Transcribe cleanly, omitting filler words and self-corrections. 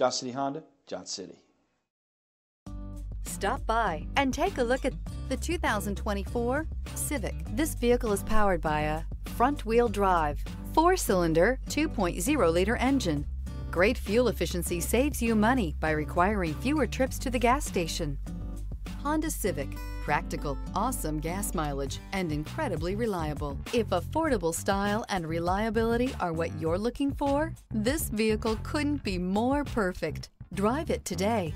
Johnson City Honda, Johnson City. Stop by and take a look at the 2024 Civic. This vehicle is powered by a front-wheel drive, 4-cylinder, 2.0-liter engine. Great fuel efficiency saves you money by requiring fewer trips to the gas station. Honda Civic, practical, awesome gas mileage, and incredibly reliable. If affordable style and reliability are what you're looking for, this vehicle couldn't be more perfect. Drive it today.